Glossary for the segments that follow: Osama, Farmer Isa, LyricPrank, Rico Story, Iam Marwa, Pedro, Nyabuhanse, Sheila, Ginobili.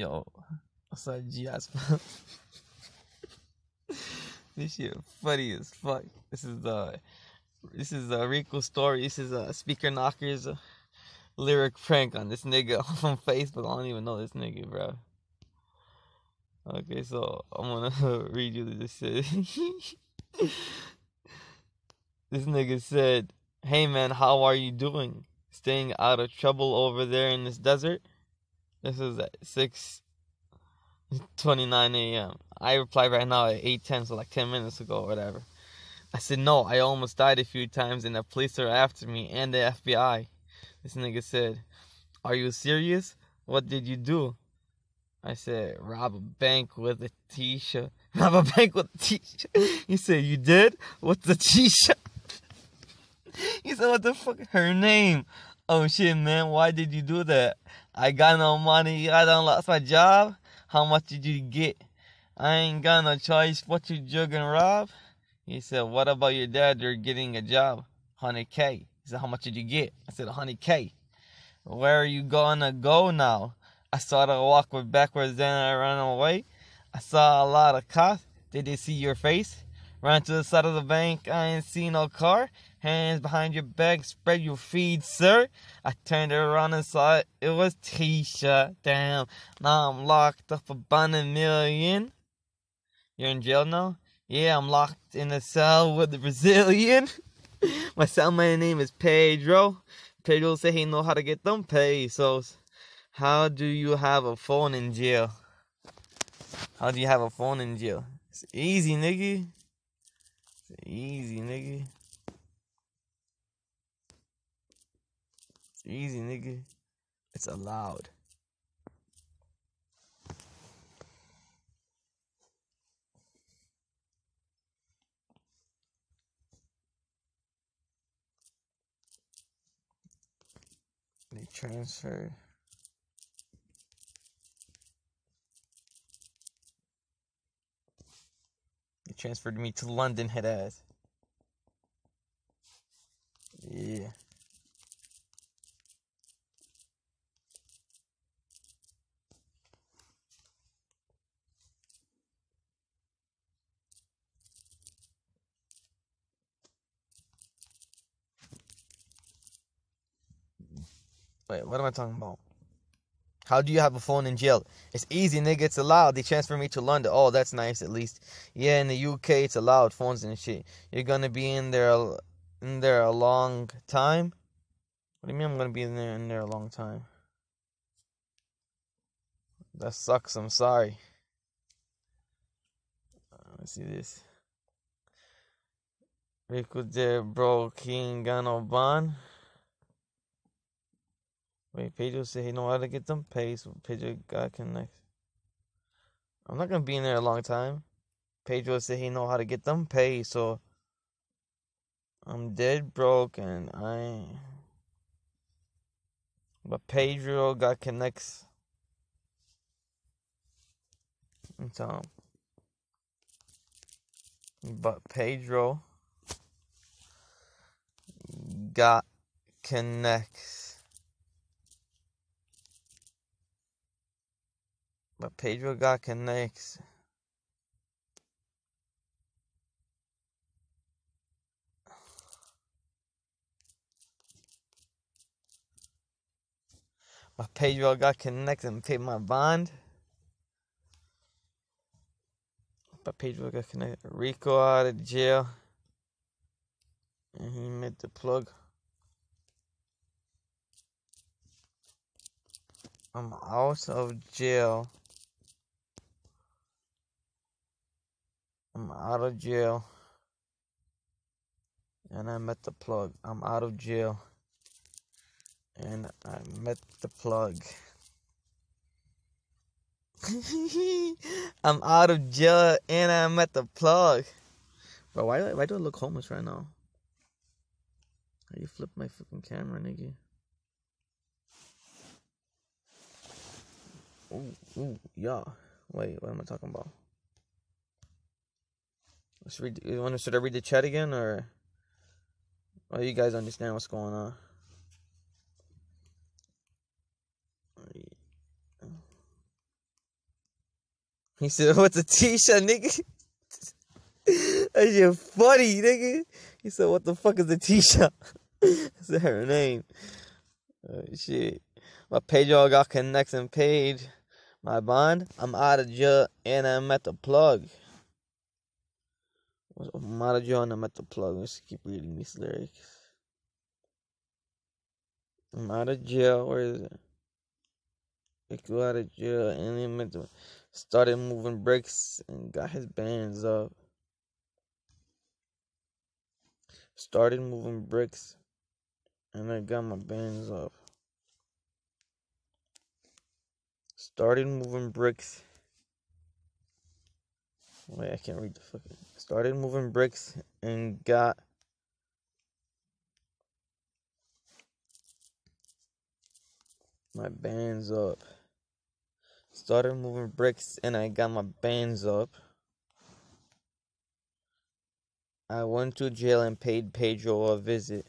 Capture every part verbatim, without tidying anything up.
Yo, what's up, G S P? This shit funny as fuck. This is the uh, this is a uh, Rico Story. This is a uh, Speaker Knocker's uh, lyric prank on this nigga on Facebook. I don't even know this nigga, bro. Okay, so I'm gonna read you this shit. This nigga said, "Hey man, how are you doing? Staying out of trouble over there in this desert?" This is at six twenty-nine a.m. I replied right now at eight ten, so like ten minutes ago or whatever. I said, "No, I almost died a few times and the police are after me and the F B I. This nigga said, "Are you serious? What did you do?" I said, "Rob a bank with a t-shirt." "Rob a bank with a t-shirt?" He said, "You did? What's the t-shirt?" He said, "What the fuck? Her name." "Oh shit, man, why did you do that?" "I got no money. I done lost my job." "How much did you get?" "I ain't got no choice. What you jugging, Rob?" He said, "What about your dad? You're getting a job." one hundred K. He said, "How much did you get?" I said, one hundred K. "Where are you gonna go now?" "I started walking backwards, then I ran away. I saw a lot of cops. Did they see your face? Ran to the side of the bank. I ain't see no car. Hands behind your back. Spread your feet, sir." I turned around and saw it. It was Tisha. Damn. Now I'm locked up about a million. "You're in jail now?" "Yeah, I'm locked in a cell with the Brazilian." "My cellmate name is Pedro. Pedro said he know how to get them pesos." How do you have a phone in jail? How do you have a phone in jail? It's easy, nigga. It's easy, nigga. It's easy, nigga. It's allowed. They transfer. They transferred me to London, head ass. Yeah. Wait, what am I talking about? How do you have a phone in jail? It's easy, nigga. It's allowed. They transfer me to London. Oh, that's nice, at least. Yeah, in the U K, it's allowed, phones and shit. You're gonna be in there, in there a long time. What do you mean I'm gonna be in there, in there a long time? That sucks. I'm sorry. Let's see this. Rico de bro, King Gano Ban. Wait, Pedro said he know how to get them paid, so Pedro got connected. I'm not going to be in there a long time. Pedro said he know how to get them paid, so I'm dead broke and I... But Pedro got connects. I'm telling him. But Pedro got connects. But Pedro got connects. But Pedro got connects and paid my bond. But Pedro got connected. Rico out of jail. And he made the plug. I'm out of jail. I'm out of jail, and I met the plug. I'm out of jail, and I met the plug. I'm out of jail, and I met the plug. Bro, why do I, why do I look homeless right now? How you flip my fucking camera, nigga? Ooh, ooh, yeah. Wait, what am I talking about? Let's read. You want to, should I read the chat again, or? Oh, you guys understand what's going on. He said, what's a t-shirt, nigga? That shit funny, nigga. He said, what the fuck is a t-shirt? That's her name. Oh, shit. My Pedro got connection page. My bond, I'm out of jail and I'm at the plug. I'm out of jail and I'm at the plug. Let's keep reading these lyrics. I'm out of jail. Where is it? I go out of jail and I'm at the... Started moving bricks and got his bands up. Started moving bricks and I got my bands up. Started moving bricks. Wait, I can't read the fucking. Started moving bricks and got. My bands up. Started moving bricks and I got my bands up. I went to jail and paid Pedro a visit.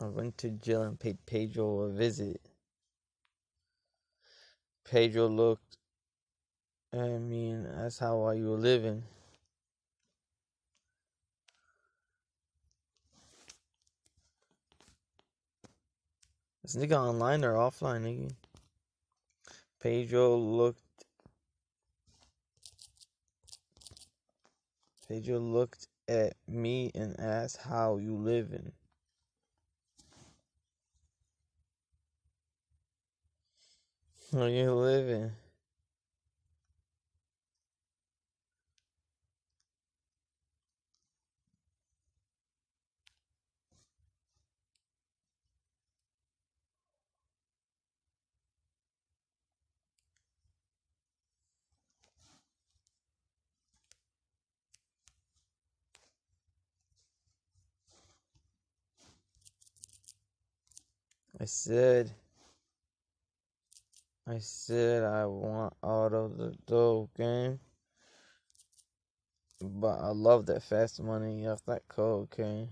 I went to jail and paid Pedro a visit. Pedro looked at me and asked how are you living. This nigga online or offline, nigga? Pedro looked. Pedro looked at me and asked how you living. How you living? I said, I said I want out of the dope game, but I love that fast money off that cocaine.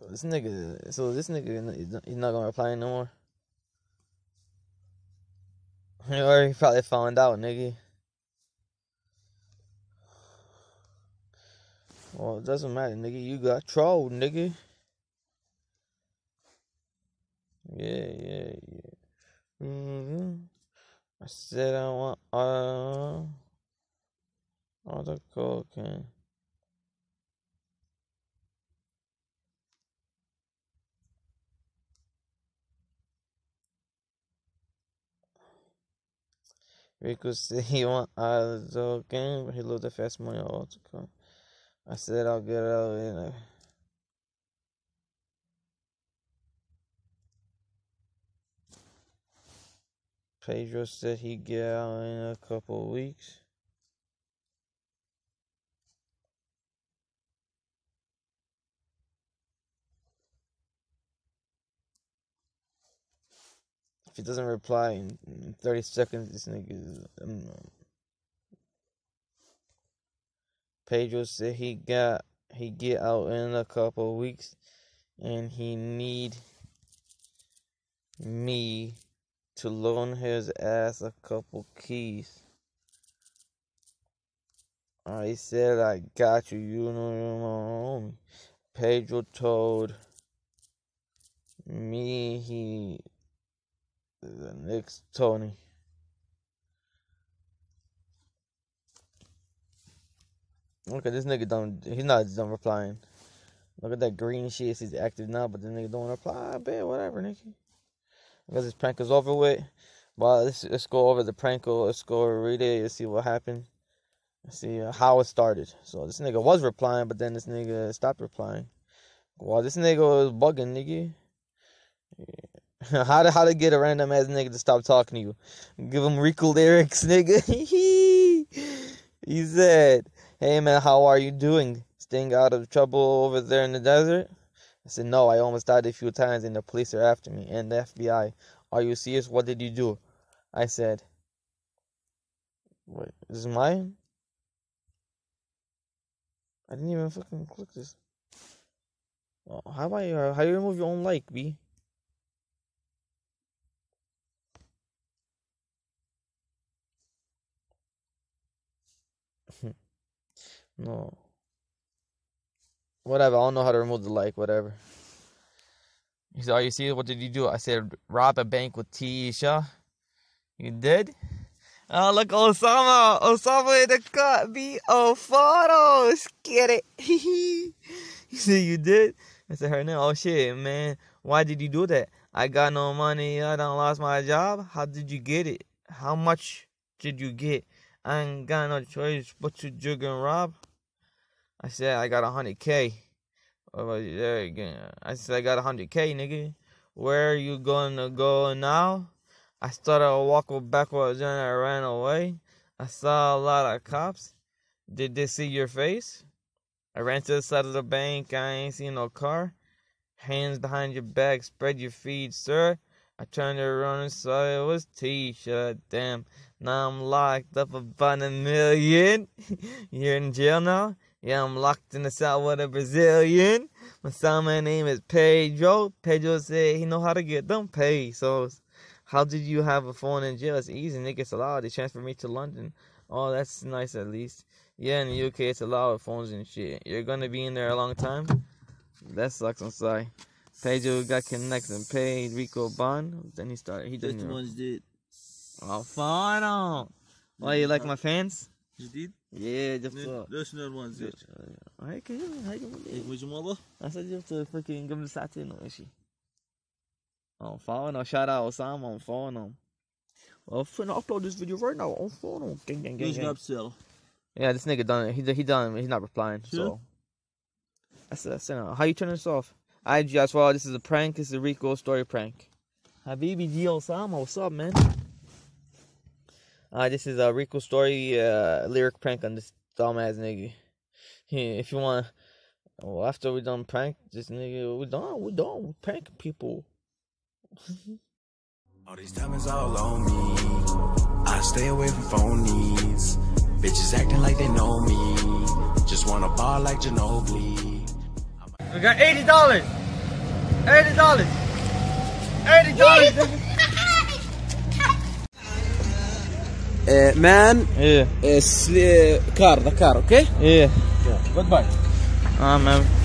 So this nigga, so this nigga, he's not, he's not gonna reply no more. He already probably found out, nigga. Well, it doesn't matter, nigga. You got trolled, nigga. Yeah, yeah, yeah. Mm-hmm. I said I want all, all the cocaine. Rico said he want all the cocaine, but he loved the fast money all the cocaine. I said I'll get out of here. Pedro said he'd get out in a couple of weeks. If he doesn't reply in thirty seconds, this nigga is... I'm, Pedro said he got he get out in a couple of weeks, and he need me to loan his ass a couple keys. I said I got you, you know you're my homie. Pedro told me he the next Tony. Look at this nigga don't, he's not just done replying. Look at that green shit, he's active now, but this nigga don't reply, bet, whatever, nigga. Because this prank is over with. Well, let's, let's go over the prank, let's go read it, let's see what happened. Let's see uh, how it started. So this nigga was replying, but then this nigga stopped replying. Well, this nigga was bugging, nigga. Yeah. how, to, how to get a random ass nigga to stop talking to you. Give him Rico lyrics, nigga. He said... Hey man, how are you doing? Staying out of trouble over there in the desert? I said, no, I almost died a few times and the police are after me and the F B I. Are you serious? What did you do? I said, wait, this is mine? I didn't even fucking click this. How do I, how do you remove your own like, B? No. Whatever, I don't know how to remove the like, whatever. He said, are you serious? What did you do? I said, rob a bank with Tisha. You did? Oh, look, Osama. Osama in the cut. B O photos. Get it. He said, you did? I said, her name. Oh, shit, man. Why did you do that? I got no money. I done lost my job. How did you get it? How much did you get? I ain't got no choice but to jug and rob. I said, I got one hundred K. There again. I said, I got one hundred K, nigga. Where are you going to go now? I started to walk backwards and I ran away. I saw a lot of cops. Did they see your face? I ran to the side of the bank. I ain't seen no car. Hands behind your back. Spread your feet, sir. I turned around and saw it was T-shirt. Damn. Now I'm locked up about a million. You're in jail now? Yeah, I'm locked in the cell with a Brazilian. My son, my name is Pedro. Pedro said he know how to get them pesos. How did you have a phone in jail? It's easy, nigga. It's allowed. They transferred me to London. Oh, that's nice at least. Yeah, in the U K, it's allowed with phones and shit. You're gonna be in there a long time? That sucks, I'm sorry. Pedro got connected and paid Rico Bond. Then he started. He didn't. Which ones did? Oh, Fano. Why, you like my fans? You did? Yeah, just the national ones. Yeah. I can, I can. Which mother? I said you have to fucking give him the satin or she. I'm following him. Shout out Osama. I'm following him. Well, I'm finna upload this video right now. I'm following him. Gang, gang, gang. He's not upsell. Yeah, this nigga done it. He, he done it. He's not replying. Sure. So that's that's enough. How you turn this off? I just well, this is a prank. This is a Rico Story prank. Habibi G Osama, what's up, man? Uh, this is a Rico Story uh, lyric prank on this dumbass nigga. Yeah, if you want, well, after we done prank this nigga, we done, we done, we pranking people. All these diamonds all on me. I stay away from phonies. Bitches acting like they know me. Just wanna ball like Ginobili. We got eighty dollars. Eighty dollars. Eighty dollars. Uh, man, yeah. Uh, uh, car, the car, okay? Yeah. Yeah. Goodbye. Ah, man.